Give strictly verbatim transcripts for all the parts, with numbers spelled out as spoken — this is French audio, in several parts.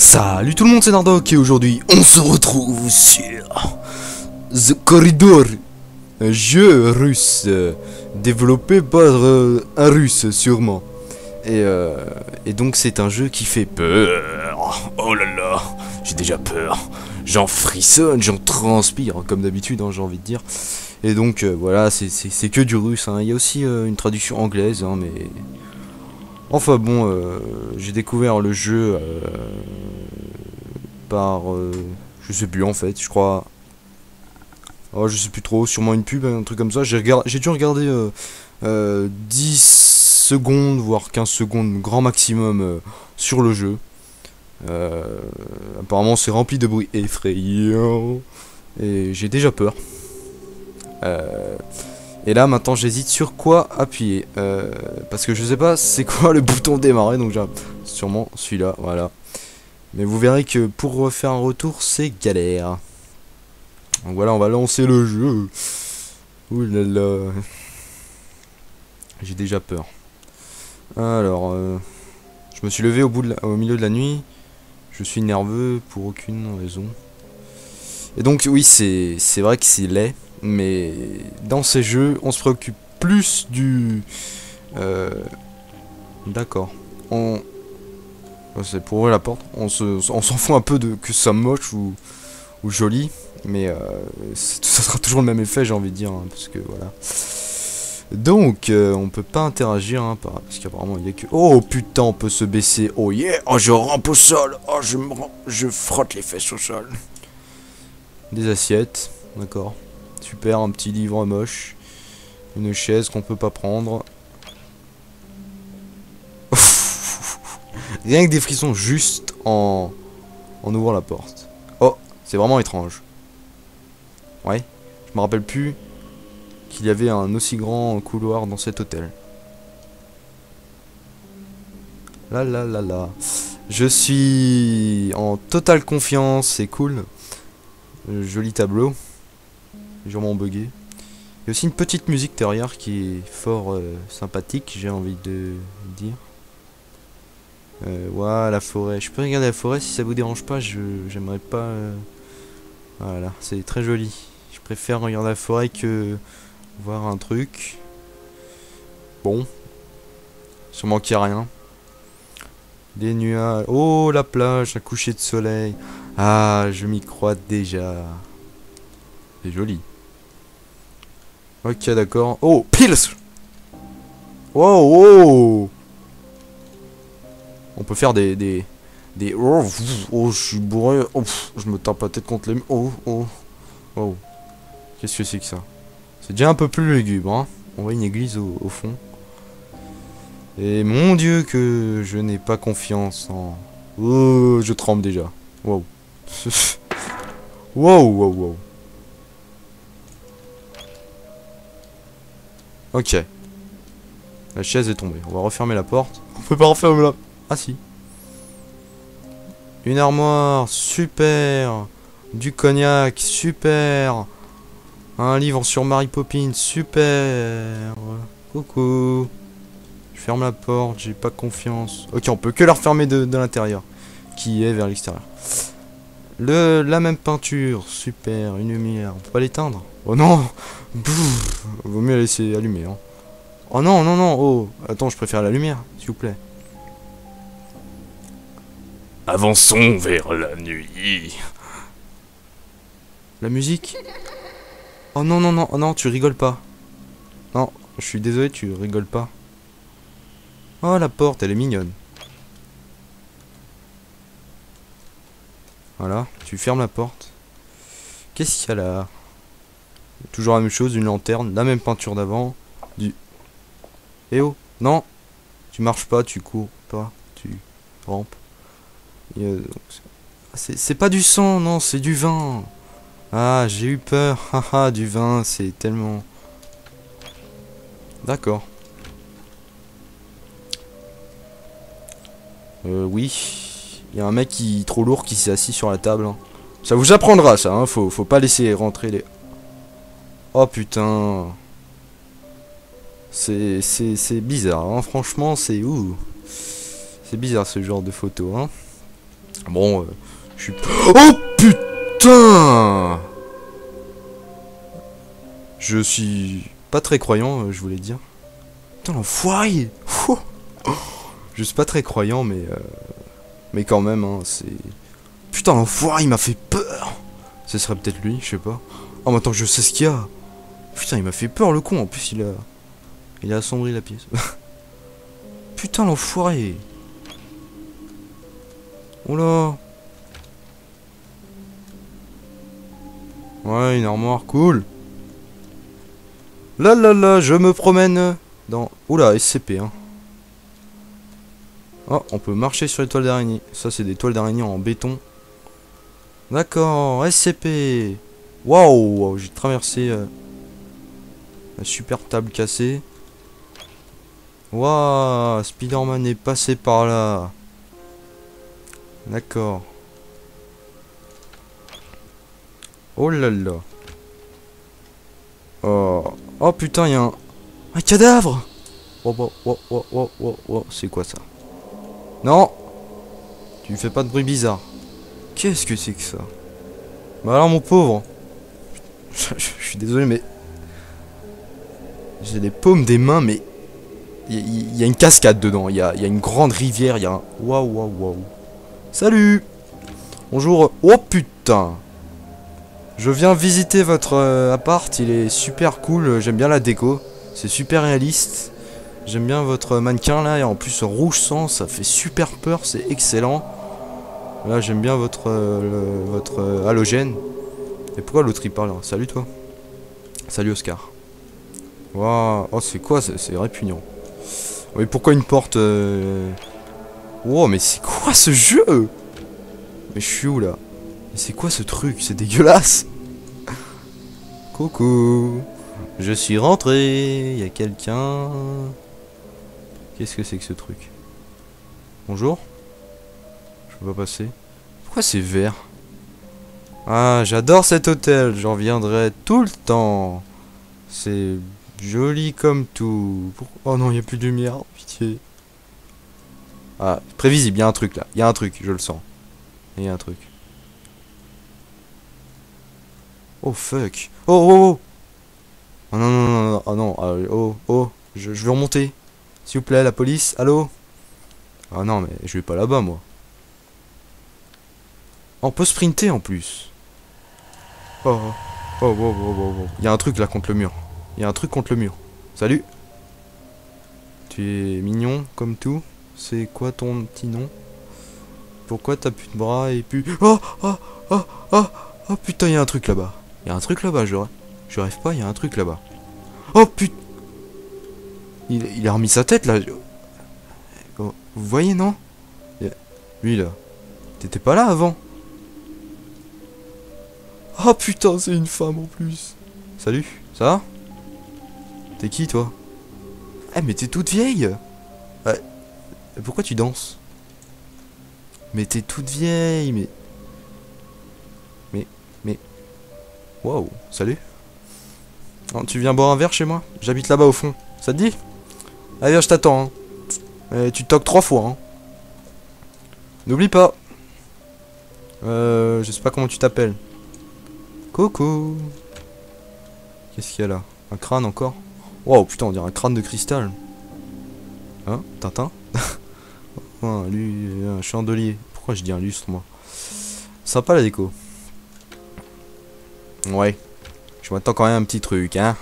Salut tout le monde, c'est Nardok et aujourd'hui on se retrouve sur The Corridor, un jeu russe euh, développé par euh, un russe sûrement. Et, euh, et donc c'est un jeu qui fait peur. Oh là là, j'ai déjà peur, j'en frissonne, j'en transpire comme d'habitude, hein, j'ai envie de dire. Et donc euh, voilà, c'est que du russe, hein. Il y a aussi euh, une traduction anglaise, hein, mais... Enfin bon, euh, j'ai découvert le jeu euh, par, euh, je sais plus en fait, je crois, oh, je sais plus trop, sûrement une pub, un truc comme ça. J'ai regard... j'ai dû regarder euh, euh, dix secondes, voire quinze secondes, grand maximum, euh, sur le jeu. Euh, apparemment c'est rempli de bruit effrayant, et j'ai déjà peur. Euh... Et là maintenant j'hésite sur quoi appuyer, euh, parce que je sais pas c'est quoi le bouton démarrer, donc j'ai sûrement celui-là, voilà. Mais vous verrez que pour faire un retour c'est galère. Donc voilà, on va lancer le jeu. Ouh là là, j'ai déjà peur. Alors, euh, je me suis levé au, bout de la, au milieu de la nuit, je suis nerveux pour aucune raison. Et donc oui, c'est c'est vrai que c'est laid. Mais dans ces jeux, on se préoccupe plus du... Euh... D'accord. On... C'est pour ouvrir la porte. On s'en se... on s'en fout un peu de que ça moche ou, ou joli. Mais euh... ça sera toujours le même effet, j'ai envie de dire. Hein, parce que voilà. Donc, euh, on peut pas interagir. Hein, parce qu'apparemment, il y a que... Oh putain, on peut se baisser. Oh yeah. Oh, je rampe au sol. Oh, je, me... je frotte les fesses au sol. Des assiettes. D'accord. Super, un petit livre moche. Une chaise qu'on peut pas prendre. Rien que des frissons juste en, en ouvrant la porte. Oh, c'est vraiment étrange. Ouais, je me rappelle plus qu'il y avait un aussi grand couloir dans cet hôtel. Là, là, là, là. Je suis en totale confiance, c'est cool. Joli tableau. Légèrement bugué. Il y a aussi une petite musique derrière qui est fort euh, sympathique, j'ai envie de dire. Voilà, euh, la forêt. Je peux regarder la forêt si ça vous dérange pas. Je j'aimerais pas. Euh... Voilà, c'est très joli. Je préfère regarder la forêt que voir un truc. Bon, sûrement qu'il n'y a rien. Des nuages. Oh, la plage, un coucher de soleil. Ah, je m'y crois déjà. C'est joli. Ok, d'accord. Oh, Pils! Wow, wow! On peut faire des... des, des... Oh, oh, je suis bourré. Oh, je me tape la tête contre les... Oh, oh. Wow. Qu'est-ce que c'est que ça? C'est déjà un peu plus lugubre, hein. On voit une église au, au fond. Et mon dieu que je n'ai pas confiance en... Oh, je tremble déjà. Wow. Wow, wow, wow. Ok. La chaise est tombée. On va refermer la porte. On peut pas refermer la... Ah si. Une armoire. Super. Du cognac. Super. Un livre sur Mary Poppins. Super. Coucou. Je ferme la porte. J'ai pas confiance. Ok, on peut que la refermer de, de l'intérieur. Qui est vers l'extérieur. Le, la même peinture. Super. Une lumière. On peut pas l'éteindre. Oh non. Pff, vaut mieux laisser allumer, hein. Oh non, non, non, oh. Attends, je préfère la lumière, s'il vous plaît. Avançons vers la nuit. La musique. Oh non, non, non, oh non, tu rigoles pas. Non, je suis désolé, tu rigoles pas. Oh, la porte, elle est mignonne. Voilà, tu fermes la porte. Qu'est-ce qu'il y a là? Toujours la même chose, une lanterne, la même peinture d'avant, du... Eh oh, non, tu marches pas, tu cours pas, tu rampes. Euh, c'est pas du sang, non, c'est du vin. Ah, j'ai eu peur, haha, du vin, c'est tellement... D'accord. Euh, oui, il y a un mec qui trop lourd qui s'est assis sur la table. Hein. Ça vous apprendra ça, hein. faut, faut pas laisser rentrer les... Oh putain. C'est c'est bizarre, hein. Franchement c'est ouh. C'est bizarre ce genre de photo, hein. Bon, euh, je suis... Oh putain! Je suis pas très croyant, euh, je voulais dire. Putain, l'enfoiré! Oh, je suis pas très croyant, mais... Euh... Mais quand même, hein, c'est... Putain, l'enfoiré, il m'a fait peur! Ce serait peut-être lui, je sais pas. Oh, mais attends, je sais ce qu'il y a! Putain, il m'a fait peur, le con, en plus, il a... Il a assombri la pièce. Putain, l'enfoiré! Oh là! Ouais, une armoire, cool! Là, là, là, je me promène dans... Oula, S C P, hein. Oh, on peut marcher sur les toiles d'araignée. Ça, c'est des toiles d'araignée en béton. D'accord, S C P. Waouh, j'ai traversé euh, la super table cassée. Waouh, Spider-Man est passé par là. D'accord. Oh là là. Oh, oh putain, il y a un... un cadavre. Oh, oh, oh, oh, oh, oh, oh. C'est quoi ça? Non! Tu me fais pas de bruit bizarre. Qu'est-ce que c'est que ça? Bah alors, mon pauvre. Je, je, je suis désolé, mais... J'ai les paumes des mains, mais... Il y, y, y a une cascade dedans. Il y, y a une grande rivière. Il y a un... Waouh, waouh, waouh. Salut! Bonjour. Oh putain! Je viens visiter votre euh, appart. Il est super cool. J'aime bien la déco. C'est super réaliste. J'aime bien votre mannequin là, et en plus rouge sang, ça fait super peur, c'est excellent. Là j'aime bien votre euh, le, votre euh, halogène. Et pourquoi l'autre il parle? Salut toi. Salut Oscar. Waouh, oh c'est quoi? C'est répugnant. Mais pourquoi une porte? euh... Wow, mais c'est quoi ce jeu? Mais je suis où là? C'est quoi ce truc? C'est dégueulasse. Coucou. Je suis rentré. Il y a quelqu'un. Qu'est-ce que c'est que ce truc? Bonjour. Je peux pas passer. Pourquoi c'est vert? Ah, j'adore cet hôtel. J'en viendrai tout le temps. C'est joli comme tout. Pourquoi... Oh non, il n'y a plus de lumière. Pitié. Ah, prévisible. Il y a un truc là. Il y a un truc, je le sens. Il y a un truc. Oh fuck. Oh oh oh. Oh non, non, non, non, oh non, euh, oh, oh, je, je vais remonter. S'il vous plaît, la police, allô? Ah non, mais je vais pas là-bas, moi. Oh, on peut sprinter en plus. Oh, oh, oh, oh, oh, oh, oh. Il y a un truc là contre le mur. Il y a un truc contre le mur. Salut! Tu es mignon comme tout. C'est quoi ton petit nom? Pourquoi t'as plus de bras et plus. Oh, oh, oh, oh, oh, putain, il y a un truc là-bas. Il y a un truc là-bas, je. Je rêve pas, il y a un truc là-bas. Oh putain, il, il a remis sa tête là. Vous voyez, non? Lui là. T'étais pas là avant. Oh putain, c'est une femme en plus. Salut, ça va? T'es qui toi? Eh mais t'es toute vieille. Ouais. Pourquoi tu danses? Mais t'es toute vieille, mais... Mais, mais... Waouh, salut. Non, tu viens boire un verre chez moi? J'habite là-bas au fond. Ça te dit? Allez, viens, je t'attends. Hein. Et tu toques trois fois. Hein. N'oublie pas. Euh, je sais pas comment tu t'appelles. Coucou. Qu'est-ce qu'il y a là? Un crâne encore? Waouh, putain, on dirait un crâne de cristal. Hein? Tintin? Oh, lui, un chandelier. Pourquoi je dis un lustre, moi? Sympa la déco. Ouais. Je m'attends quand même à un petit truc, hein.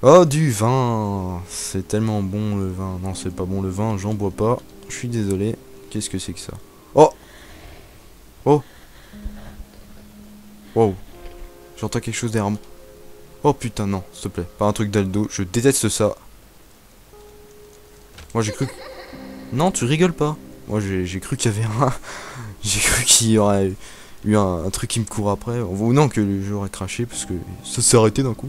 Oh, du vin. C'est tellement bon, le vin. Non, c'est pas bon, le vin. J'en bois pas. Je suis désolé. Qu'est-ce que c'est que ça? Oh. Oh. Wow. J'entends quelque chose derrière moi. Oh, putain, non. S'il te plaît. Pas un truc d'Aldo. Je déteste ça. Moi, j'ai cru... Non, tu rigoles pas. Moi, j'ai cru qu'il y avait un... J'ai cru qu'il y aurait... eu un, un truc qui me court après, ou non que le jeu aurait craché parce que ça s'est arrêté d'un coup.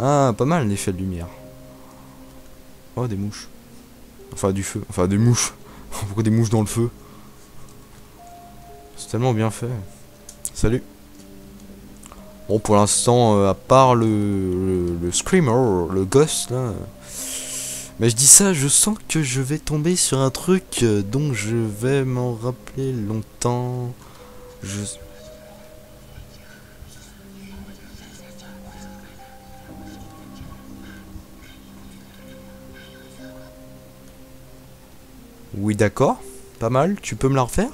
Ah, pas mal l'effet de lumière. Oh, des mouches. Enfin, du feu. Enfin, des mouches. Pourquoi des mouches dans le feu? C'est tellement bien fait. Salut. Bon, pour l'instant, euh, à part le, le, le Screamer, le Ghost, là, Mais je dis ça, je sens que je vais tomber sur un truc dont je vais m'en rappeler longtemps. Je... Oui, d'accord. Pas mal. Tu peux me la refaire?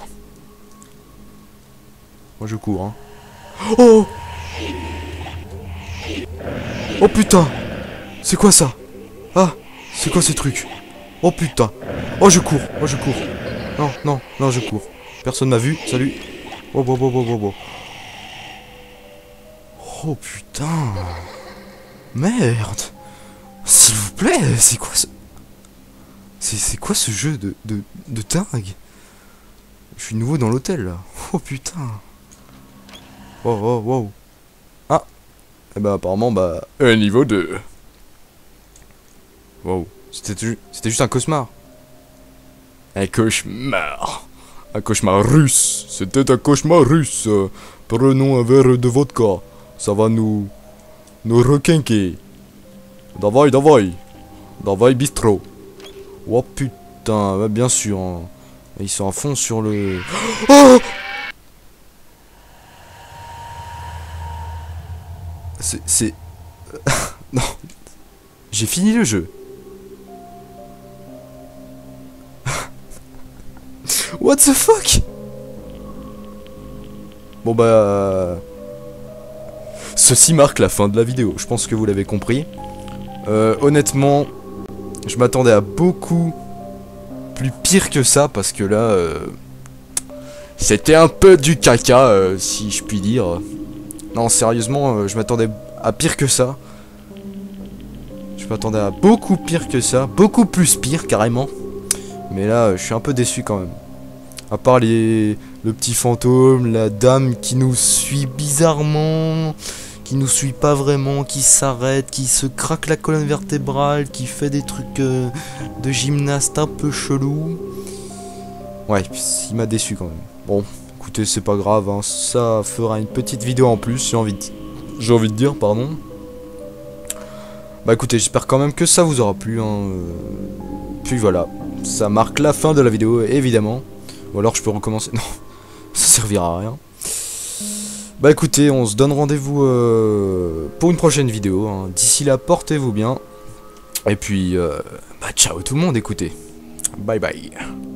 Moi, je cours, hein. Oh! Oh putain! C'est quoi ça? Ah! C'est quoi ces trucs? Oh putain! Oh, je cours! Oh, je cours! Non, non, non, je cours. Personne m'a vu. Salut! Oh, bon, bon, bon, bon, bon. Oh putain! Merde! S'il vous plaît, c'est quoi ce... C'est quoi ce jeu de, de, de dingue? Je suis nouveau dans l'hôtel là. Oh putain. Oh oh wow. Ah. Eh bah apparemment bah... Euh, niveau deux. Wow. C'était juste un cauchemar. Un cauchemar. Un cauchemar russe. C'était un cauchemar russe. Prenons un verre de vodka. Ça va nous... Nous requinquer. Davai, davai. Davai bistrot. Oh putain, bah bien sûr. Hein. Ils sont à fond sur le... Oh, c'est... c'est... non. J'ai fini le jeu. What the fuck? Bon bah... Ceci marque la fin de la vidéo. Je pense que vous l'avez compris. Euh, honnêtement... Je m'attendais à beaucoup plus pire que ça, parce que là, euh, c'était un peu du caca, euh, si je puis dire. Non, sérieusement, euh, je m'attendais à pire que ça. Je m'attendais à beaucoup pire que ça, beaucoup plus pire, carrément. Mais là, euh, je suis un peu déçu quand même. À part les, le petit fantôme, la dame qui nous suit bizarrement... qui nous suit pas vraiment, qui s'arrête, qui se craque la colonne vertébrale, qui fait des trucs euh, de gymnaste un peu chelou. Ouais, il m'a déçu quand même. Bon, écoutez, c'est pas grave, hein, ça fera une petite vidéo en plus, j'ai envie de... j'ai envie de dire, pardon. Bah écoutez, j'espère quand même que ça vous aura plu, hein. Puis voilà, ça marque la fin de la vidéo, évidemment. Ou alors je peux recommencer, non, ça servira à rien. Bah écoutez, on se donne rendez-vous euh, pour une prochaine vidéo, hein. D'ici là, portez-vous bien. Et puis, euh, bah ciao tout le monde, écoutez. Bye bye.